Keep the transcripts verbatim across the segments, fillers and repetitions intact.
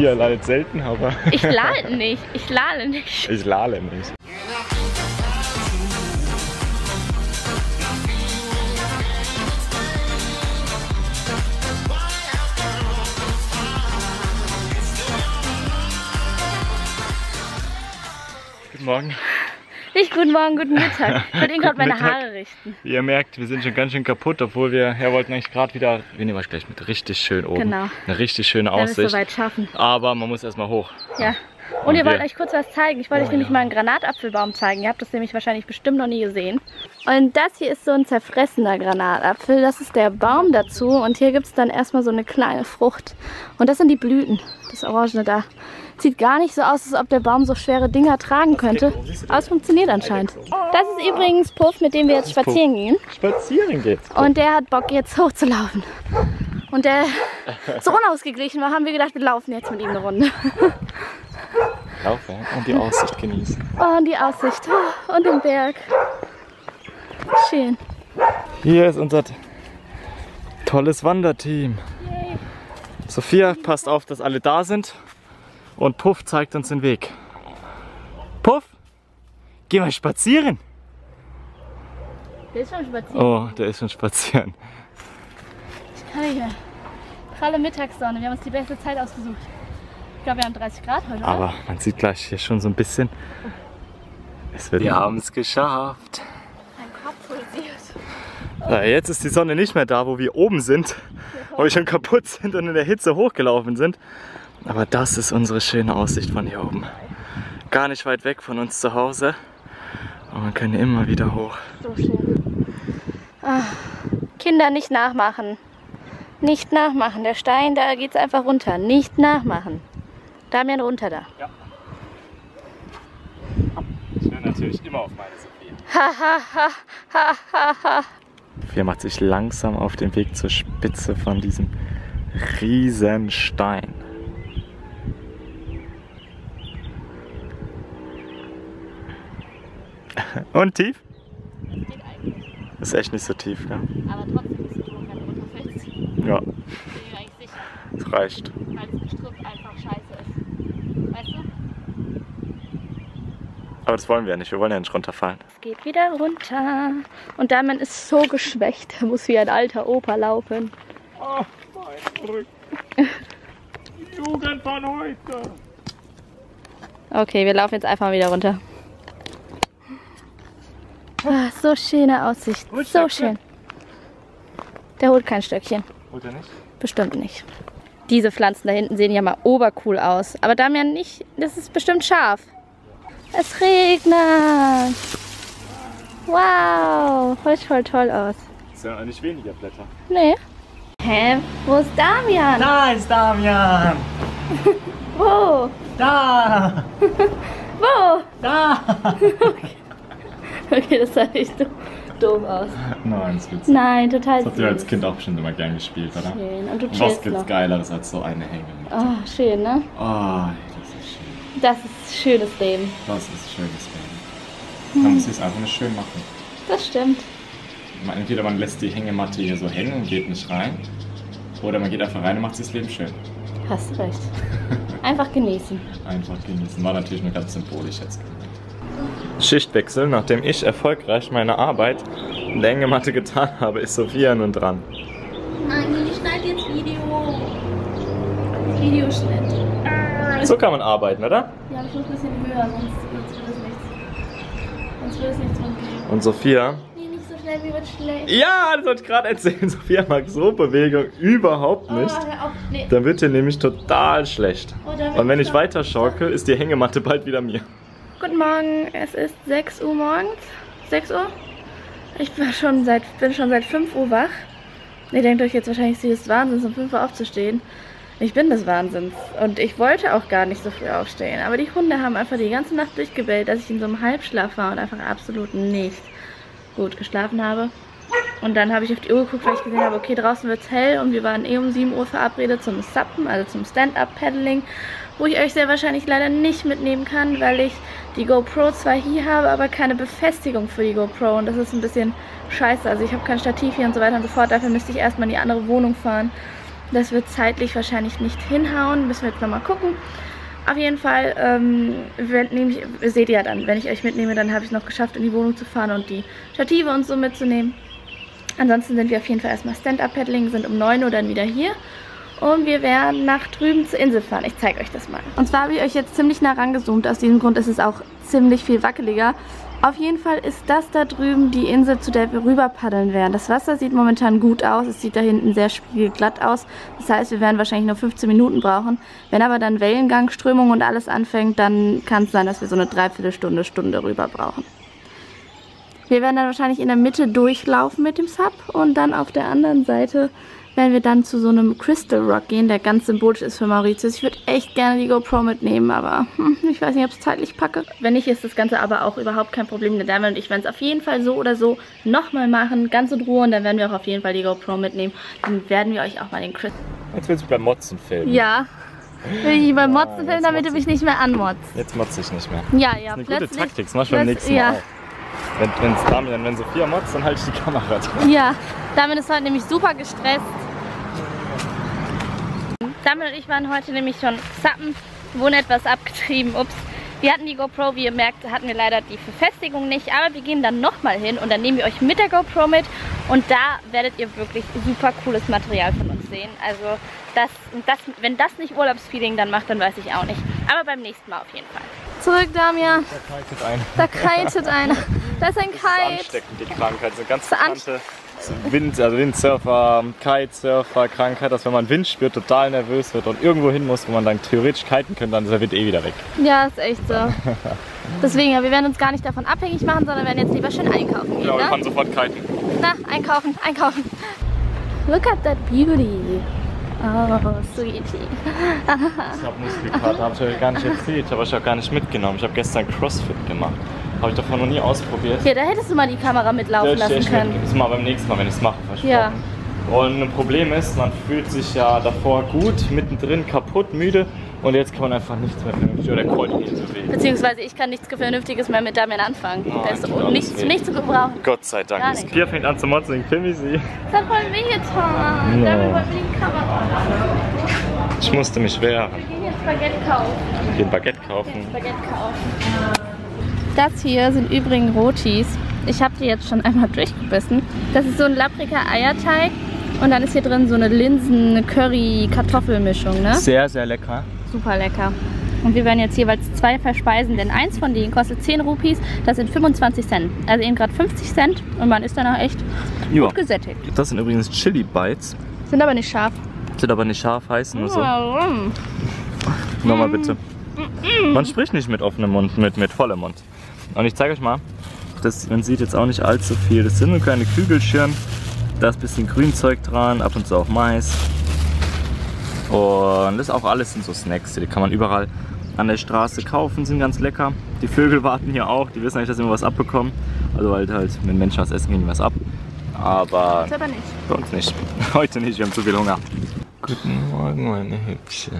Sofia leidet selten, aber... Ich lade nicht, ich lade nicht. Ich lade nicht. Guten Morgen. Nicht guten Morgen, guten Mittag. Ich wollte Ihnen gerade meine Mittag. Haare richten. Wie ihr merkt, wir sind schon ganz schön kaputt, obwohl wir ja wollten eigentlich gerade wieder... Wir nehmen euch gleich mit richtig schön oben. Genau. Eine richtig schöne Aussicht. Wenn wir es soweit schaffen. Aber man muss erstmal hoch. Ja. Und, Und ihr wollt euch kurz was zeigen. Ich wollte oh, euch nämlich ja. mal einen Granatapfelbaum zeigen. Ihr habt das nämlich wahrscheinlich bestimmt noch nie gesehen. Und das hier ist so ein zerfressener Granatapfel. Das ist der Baum dazu. Und hier gibt es dann erstmal so eine kleine Frucht. Und das sind die Blüten. Das Orangene da. Sieht gar nicht so aus, als ob der Baum so schwere Dinger tragen könnte. Aber es funktioniert anscheinend. Das ist übrigens Puff, mit dem wir jetzt spazieren gehen. Spazieren geht's. Und der hat Bock, jetzt hochzulaufen. Und der so unausgeglichen war, haben wir gedacht, wir laufen jetzt mit ihm eine Runde. Laufen und die Aussicht genießen. Und die Aussicht. Und den Berg. Schön. Hier ist unser tolles Wanderteam. Yay. Sofia passt auf, dass alle da sind. Und Puff zeigt uns den Weg. Puff, geh mal spazieren. Der ist schon spazieren. Oh, der ist schon spazieren. Ich kann hier. Pralle Mittagssonne, wir haben uns die beste Zeit ausgesucht. Ich glaube, wir haben dreißig Grad heute. Aber oder? Man sieht gleich hier schon so ein bisschen. Oh. Es wird wir haben es geschafft. Mein Kopf pulsiert. Oh. Na, jetzt ist die Sonne nicht mehr da, wo wir oben sind, ja. Wo wir schon kaputt sind und in der Hitze hochgelaufen sind. Aber das ist unsere schöne Aussicht von hier oben. Gar nicht weit weg von uns zu Hause. Aber man kann immer wieder hoch. So schön. Ah, Kinder, nicht nachmachen. Nicht nachmachen. Der Stein, da geht's einfach runter. Nicht nachmachen. Damian, runter da. Ja. Ich höre natürlich immer auf meine Sofia. Ha, ha, ha, ha, ha. Sofia macht sich langsam auf den Weg zur Spitze von diesem riesen Stein. Und tief? Das geht eigentlich. Ist echt nicht so tief, gell? Aber trotzdem ist es so, wenn du runterfällst. Ja. Bin ich mir eigentlich sicher. Das reicht. Weil das Gestrüpp einfach scheiße ist. Weißt du? Aber das wollen wir ja nicht. Wir wollen ja nicht runterfallen. Es geht wieder runter. Und Damian ist so geschwächt. Er muss wie ein alter Opa laufen. Oh, mein Rücken. Die Jugend von heute. Okay, wir laufen jetzt einfach wieder runter. Ah, so schöne Aussicht. So schön. Der holt kein Stöckchen. Holt er nicht? Bestimmt nicht. Diese Pflanzen da hinten sehen ja mal obercool aus. Aber Damian nicht. Das ist bestimmt scharf. Es regnet. Wow. Heute voll toll aus. Das sind ja nicht weniger Blätter. Nee. Hä? Wo ist Damian? Da ist Damian. Wo? Da. Wo? Da. Okay. Okay, das sah echt doof aus. Nein, das witzig. Nein, total süß. Das habt ihr als Kind auch bestimmt immer gern gespielt, oder? Schön. Und du chillst noch. Was gibt's Geileres als so eine Hänge? Oh, schön, ne? Oh, das ist schön. Das ist schönes Leben. Das ist schönes Leben. Man hm. muss es einfach nur schön machen. Das stimmt. Man, entweder man lässt die Hängematte hier so hängen und geht nicht rein, oder man geht einfach rein und macht sich das Leben schön. Hast recht. Einfach genießen. Einfach genießen. War natürlich nur ganz symbolisch jetzt. Schichtwechsel. Nachdem ich erfolgreich meine Arbeit in der Hängematte getan habe, ist Sofia nun dran. Nein, ich schneide jetzt Video. Videoschnitt. So kann man arbeiten, oder? Ja, ich muss ein bisschen höher, sonst, sonst wird es nichts. Sonst wird es nichts von mir. Und Sofia? Nee, nicht so schnell, mir wird schlecht. Ja, das wollte ich gerade erzählen. Sofia mag so Bewegung überhaupt nicht. Oh, hör auf. Nee. Dann wird dir nämlich total schlecht. Oh, und wenn ich, ich weiter schaukel, ist die Hängematte bald wieder mir. Guten Morgen, es ist sechs Uhr morgens. sechs Uhr? Ich bin schon seit, bin schon seit fünf Uhr wach. Ihr denkt euch jetzt wahrscheinlich, sie ist Wahnsinns, um fünf Uhr aufzustehen. Ich bin des Wahnsinns. Und ich wollte auch gar nicht so früh aufstehen. Aber die Hunde haben einfach die ganze Nacht durchgebellt, dass ich in so einem Halbschlaf war und einfach absolut nicht gut geschlafen habe. Und dann habe ich auf die Uhr geguckt, weil ich gesehen habe, okay, draußen wird es hell und wir waren eh um sieben Uhr verabredet zum Suppen, also zum Stand-Up-Paddling, wo ich euch sehr wahrscheinlich leider nicht mitnehmen kann, weil ich die GoPro zwar hier habe, aber keine Befestigung für die GoPro und das ist ein bisschen scheiße. Also ich habe kein Stativ hier und so weiter und so fort, dafür müsste ich erstmal in die andere Wohnung fahren Das wird zeitlich wahrscheinlich nicht hinhauen. Müssen wir jetzt nochmal gucken. Auf jeden Fall, ähm, wenn, nehm ich, seht ihr ja dann, wenn ich euch mitnehme, dann habe ich es noch geschafft, in die Wohnung zu fahren und die Stative und so mitzunehmen. Ansonsten sind wir auf jeden Fall erstmal Stand-Up-Paddling, sind um neun Uhr dann wieder hier. Und wir werden nach drüben zur Insel fahren. Ich zeige euch das mal. Und zwar habe ich euch jetzt ziemlich nah rangezoomt. Aus diesem Grund ist es auch ziemlich viel wackeliger. Auf jeden Fall ist das da drüben die Insel, zu der wir rüber paddeln werden. Das Wasser sieht momentan gut aus. Es sieht da hinten sehr spiegelglatt aus. Das heißt, wir werden wahrscheinlich nur fünfzehn Minuten brauchen. Wenn aber dann Wellengang, Strömung und alles anfängt, dann kann es sein, dass wir so eine Dreiviertelstunde, Stunde rüber brauchen. Wir werden dann wahrscheinlich in der Mitte durchlaufen mit dem Sub und dann auf der anderen Seite werden wir dann zu so einem Crystal Rock gehen, der ganz symbolisch ist für Mauritius. Ich würde echt gerne die GoPro mitnehmen, aber hm, ich weiß nicht, ob ich es zeitlich packe. Wenn nicht, ist das Ganze aber auch überhaupt kein Problem. Der Damian und ich werden es auf jeden Fall so oder so nochmal machen, ganz in Ruhe. Und dann werden wir auch auf jeden Fall die GoPro mitnehmen. Dann werden wir euch auch mal den Crystal... Jetzt willst du beim Motzen filmen. Ja, will ich beim Motzen filmen, damit du mich nicht mehr anmotzt. Jetzt motze ich nicht mehr. Ja, ja. Das ist eine gute Taktik, das machst du beim nächsten Mal auch. Wenn es Damian, wenn Sofia motzt, dann halte ich die Kamera dran. Ja, Damian ist heute nämlich super gestresst. Damian und ich waren heute nämlich schon zappen, wurden etwas abgetrieben, ups. Wir hatten die GoPro, wie ihr merkt, hatten wir leider die Verfestigung nicht, aber wir gehen dann nochmal hin und dann nehmen wir euch mit der GoPro mit und da werdet ihr wirklich super cooles Material von uns sehen. Also das, das, wenn das nicht Urlaubsfeeling dann macht, dann weiß ich auch nicht. Aber beim nächsten Mal auf jeden Fall. Zurück, Damian. Da kitet einer. Da kitet einer. Da ist ein Kite. Das ist ansteckend, die Krankheit. Das ist eine ganz bekannte Wind, also Windsurfer, Kitesurfer-Krankheit, dass wenn man Wind spürt, total nervös wird und irgendwo hin muss, wo man dann theoretisch kiten könnte, dann ist der Wind eh wieder weg. Ja, ist echt so. Deswegen, ja, wir werden uns gar nicht davon abhängig machen, sondern werden jetzt lieber schön einkaufen gehen. Ja, wir fahren sofort kiten. Na, einkaufen, einkaufen. Look at that beauty. Oh, sweetie. Ich habe Muskelkater, habe ich euch gar nicht erzählt, habe ich auch gar nicht mitgenommen. Ich habe gestern Crossfit gemacht. Habe ich davon noch nie ausprobiert. Ja, da hättest du mal die Kamera mitlaufen ja, lassen können. Mit, das mal beim nächsten Mal, wenn ich es mache, versprochen. Ja. Und ein Problem ist, man fühlt sich ja davor gut, mittendrin kaputt, müde und jetzt kann man einfach nichts mehr vernünftig oder koordiniert bewegen. Beziehungsweise ich kann nichts Vernünftiges mehr mit Damian anfangen. Oh, das ist nichts, nichts zu gebrauchen. Gott sei Dank. Sofia fängt an zu motzen, ich filme sie. Das hat voll wehgetan. Ja. Damian wollte mir die Kamera machen. Ich musste mich wehren. Wir gehen jetzt Baguette kaufen. Wir gehen Baguette kaufen. Jetzt Baguette kaufen. Das hier sind übrigens Rotis. Ich habe die jetzt schon einmal durchgebissen. Das ist so ein lappriger Eierteig. Und dann ist hier drin so eine Linsen-Curry-Kartoffelmischung, ne? Sehr, sehr lecker. Super lecker. Und wir werden jetzt jeweils zwei verspeisen, denn eins von denen kostet zehn Rupies, das sind fünfundzwanzig Cent. Also eben gerade fünfzig Cent und man ist danach echt jo. gut gesättigt. Das sind übrigens Chili-Bites. Sind aber nicht scharf. Sind aber nicht scharf, heißen oder so. Warum? Nochmal bitte. Mm-mm. Man spricht nicht mit offenem Mund, mit, mit vollem Mund. Und ich zeige euch mal, das, man sieht jetzt auch nicht allzu viel. Das sind nur kleine Kügelschirren. Da ist ein bisschen Grünzeug dran, ab und zu auch Mais. Und das auch alles sind so Snacks, die kann man überall an der Straße kaufen, sind ganz lecker. Die Vögel warten hier auch, die wissen eigentlich, dass sie immer was abbekommen. Also halt, halt wenn Menschen was essen, gehen die was ab. Aber bei uns aber nicht. Bei uns nicht. Heute nicht, wir haben zu viel Hunger. Guten Morgen, meine Hübsche.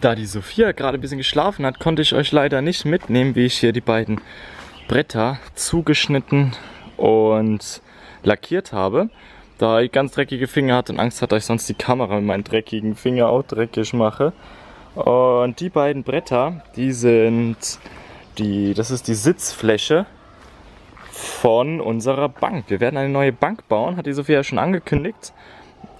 Da die Sofia gerade ein bisschen geschlafen hat, konnte ich euch leider nicht mitnehmen, wie ich hier die beiden Bretter zugeschnitten und lackiert habe, da ich ganz dreckige Finger hatte und Angst hatte, dass ich sonst die Kamera mit meinen dreckigen Finger auch dreckig mache. Und die beiden Bretter, die sind die, das ist die Sitzfläche von unserer Bank. Wir werden eine neue Bank bauen, hat die Sofia schon angekündigt.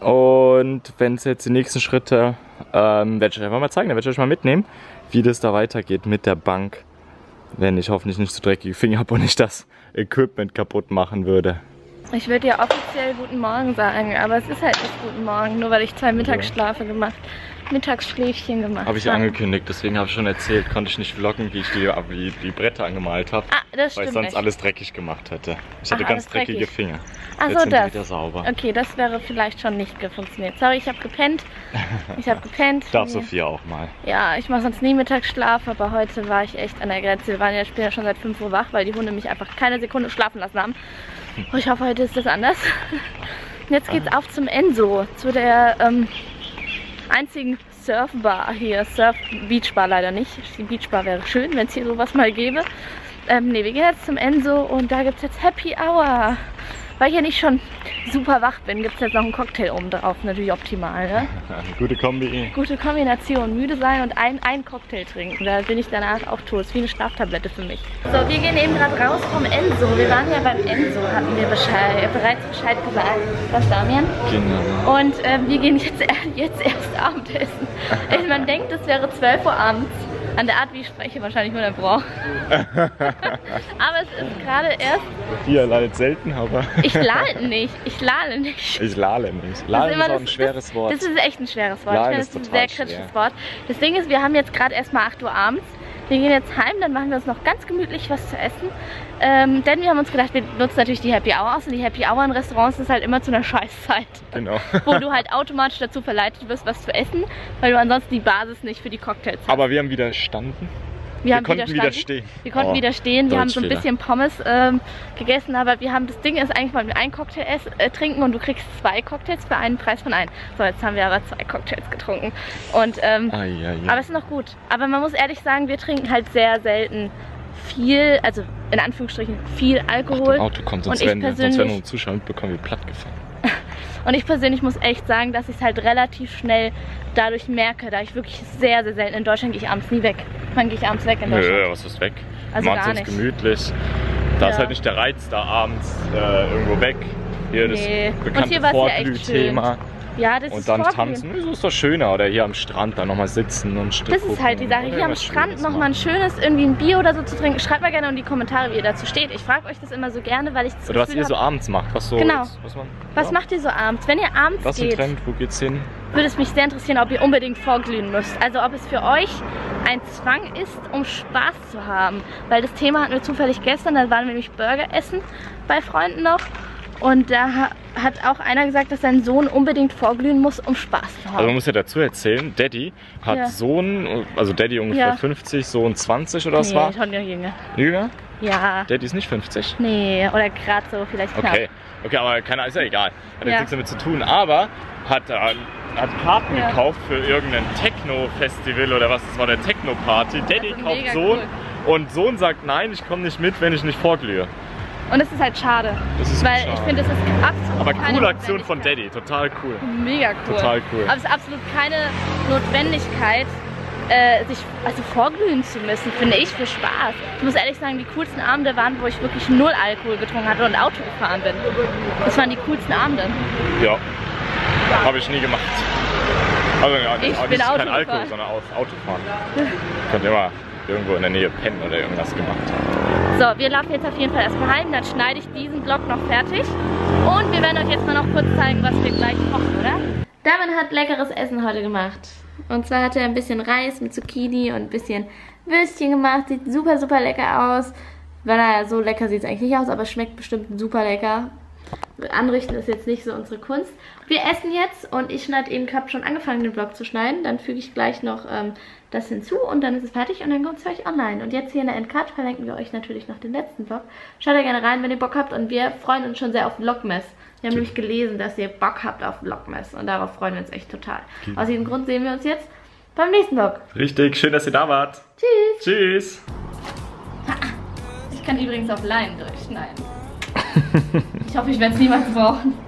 Und wenn es jetzt die nächsten Schritte, ähm, werde ich euch einfach mal zeigen, dann werde ich euch mal mitnehmen, wie das da weitergeht mit der Bank. Wenn ich hoffentlich nicht so dreckige Finger habe und ich das Equipment kaputt machen würde. Ich würde ja offiziell guten Morgen sagen, aber es ist halt nicht guten Morgen, nur weil ich zwei Mittagsschläfchen gemacht Mittagsschläfchen gemacht habe. Ich angekündigt, deswegen habe ich schon erzählt, konnte ich nicht vloggen, wie ich die, die, die Bretter angemalt habe, ah, das weil ich sonst nicht. alles dreckig gemacht hätte. Ich hatte Ach, ganz dreckige dreckig. Finger. Ach Jetzt so, sind das. wieder sauber. Okay, das wäre vielleicht schon nicht gefunktioniert. Sorry, ich habe gepennt. Ich habe gepennt. Darf Sofia auch mal. Ja, ich mache sonst nie Mittagsschlaf, aber heute war ich echt an der Grenze. Wir waren ja später schon seit fünf Uhr wach, weil die Hunde mich einfach keine Sekunde schlafen lassen haben. Oh, ich hoffe, heute ist das anders. Jetzt geht's auf zum Enso, zu der ähm, einzigen Surfbar hier. Surf Beachbar leider nicht. Die Beachbar wäre schön, wenn es hier sowas mal gäbe. Ähm, ne, wir gehen jetzt zum Enso und da gibt es jetzt Happy Hour. weil ich ja nicht schon super wach bin, gibt es jetzt noch einen Cocktail oben drauf. Natürlich optimal, ne? Gute Kombi. Gute Kombination. Müde sein und ein, einen Cocktail trinken. Da bin ich danach auch tot. Das ist wie eine Schlaftablette für mich. So, wir gehen eben gerade raus vom Enso. Wir waren ja beim Enso, hatten wir Bescheid, bereits Bescheid gesagt. Was, Damian? Genau. Und ähm, wir gehen jetzt, jetzt erst Abendessen. Ey, man denkt, es wäre zwölf Uhr abends. An der Art, wie ich spreche, wahrscheinlich nur der Brauch. Aber es ist gerade erst... Sofia leidet selten, aber... Ich lade nicht, ich lade nicht. Ich lade nicht. Lade ist, ist auch ein das, schweres Wort. Das ist echt ein schweres Wort. Lade ich meine, das ist, ist ein sehr kritisches schwer. Wort. Das Ding ist, wir haben jetzt gerade erstmal acht Uhr abends. Wir gehen jetzt heim, dann machen wir uns noch ganz gemütlich was zu essen. Ähm, denn wir haben uns gedacht, wir nutzen natürlich die Happy Hour aus. Und die Happy Hour in Restaurants ist halt immer zu einer Scheißzeit. Genau. Wo du halt automatisch dazu verleitet wirst, was zu essen, weil du ansonsten die Basis nicht für die Cocktails hast. Aber wir haben widerstanden. Wir, wir haben konnten widerstehen. Wir konnten oh, widerstehen. Wir haben so ein bisschen Pommes ähm, gegessen, aber wir haben das Ding ist eigentlich mal mit einem Cocktail essen, äh, trinken und du kriegst zwei Cocktails für einen Preis von einem. So, jetzt haben wir aber zwei Cocktails getrunken. Und, ähm, ah, ja, ja. Aber es ist noch gut. Aber man muss ehrlich sagen, wir trinken halt sehr selten viel, also in Anführungsstrichen viel Alkohol. Ach, Auto kommt, sonst und werden, ich sonst werden wir uns zuschauen und bekommen wir platt gefahren. Und ich persönlich muss echt sagen, dass ich es halt relativ schnell dadurch merke, da ich wirklich sehr, sehr selten in Deutschland gehe ich abends nie weg. Wann gehe ich abends weg in Deutschland? Nö, was ist weg? Also gar nicht. Macht's uns gemütlich. Da ja. ist halt nicht der Reiz, da abends äh, irgendwo weg. Hier nee. Das bekannte Vorglühthema. Ja, das und ist dann tanzen, das ist doch schöner. Oder hier am Strand dann nochmal sitzen und stehen. Das ist halt die Sache, hier am Strand nochmal ein schönes, irgendwie ein Bier oder so zu trinken. Schreibt mal gerne in die Kommentare, wie ihr dazu steht. Ich frage euch das immer so gerne, weil ich das Oder was ihr so abends macht. Was so genau. Jetzt, was, man, was ja. macht ihr so abends? Wenn ihr abends was geht, ein Trend, wo geht's hin? Würde es mich sehr interessieren, ob ihr unbedingt vorglühen müsst. Also ob es für euch ein Zwang ist, um Spaß zu haben. Weil das Thema hatten wir zufällig gestern, da waren wir nämlich Burger essen bei Freunden noch. Und da hat auch einer gesagt, dass sein Sohn unbedingt vorglühen muss, um Spaß zu haben. Also man muss ja dazu erzählen, Daddy hat ja. Sohn, also Daddy ungefähr ja. fünfzig, Sohn zwanzig oder was nee, war? Nee, schon jünger. Jünger? Ja. Daddy ist nicht fünfzig? Nee, oder gerade so, vielleicht knapp. Okay, okay, aber keiner, ist ja egal, hat ja. nichts damit zu tun, aber hat, äh, hat Karten ja. gekauft für irgendein Techno-Festival oder was, das war der Techno-Party. Daddy also kauft Sohn cool. und Sohn sagt, nein, ich komme nicht mit, wenn ich nicht vorglühe. Und das ist halt schade, das ist weil schade. Ich finde, das ist absolut Aber keine coole Aktion von Daddy, total cool. Mega cool. Total cool. Aber es ist absolut keine Notwendigkeit, äh, sich also vorglühen zu müssen, finde ich, für Spaß. Ich muss ehrlich sagen, die coolsten Abende waren, wo ich wirklich null Alkohol getrunken hatte und Auto gefahren bin. Das waren die coolsten Abende. Ja, habe ich nie gemacht. Also ja, ich bin Auto kein Alkohol, gefahren. sondern Autofahren. Könnt ihr mal irgendwo in der Nähe pennen oder irgendwas gemacht haben. So, wir laufen jetzt auf jeden Fall erstmal heim, dann schneide ich diesen Vlog noch fertig und wir werden euch jetzt mal noch kurz zeigen, was wir gleich kochen, oder? Damian hat leckeres Essen heute gemacht. Und zwar hat er ein bisschen Reis mit Zucchini und ein bisschen Würstchen gemacht, sieht super, super lecker aus. Naja, so lecker sieht es eigentlich nicht aus, aber schmeckt bestimmt super lecker. Anrichten ist jetzt nicht so unsere Kunst. Wir essen jetzt und ich schneide eben, ich habe schon angefangen den Vlog zu schneiden, dann füge ich gleich noch ähm, das hinzu und dann ist es fertig und dann kommt es für euch online. Und jetzt hier in der Endcard verlinken wir euch natürlich noch den letzten Vlog. Schaut da gerne rein, wenn ihr Bock habt und wir freuen uns schon sehr auf Vlogmas. Wir haben nämlich gelesen, dass ihr Bock habt auf Vlogmas und darauf freuen wir uns echt total. Aus diesem Grund sehen wir uns jetzt beim nächsten Vlog. Richtig, schön, dass ihr da wart. Tschüss. Tschüss. Ich kann übrigens auf Leinen durchschneiden. Ich hoffe, ich werde es niemals brauchen.